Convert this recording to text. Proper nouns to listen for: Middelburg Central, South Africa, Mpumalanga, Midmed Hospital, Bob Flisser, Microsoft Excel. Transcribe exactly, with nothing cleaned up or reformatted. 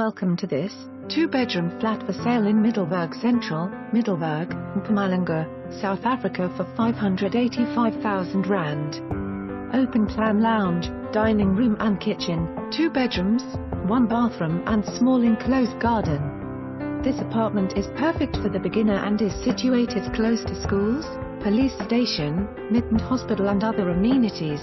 Welcome to this two-bedroom flat for sale in Middelburg Central, Middelburg, Mpumalanga, South Africa for five hundred eighty-five thousand rand. Open plan lounge, dining room and kitchen, two bedrooms, one bathroom and small enclosed garden. This apartment is perfect for the beginner and is situated close to schools, police station, Midmed Hospital and other amenities.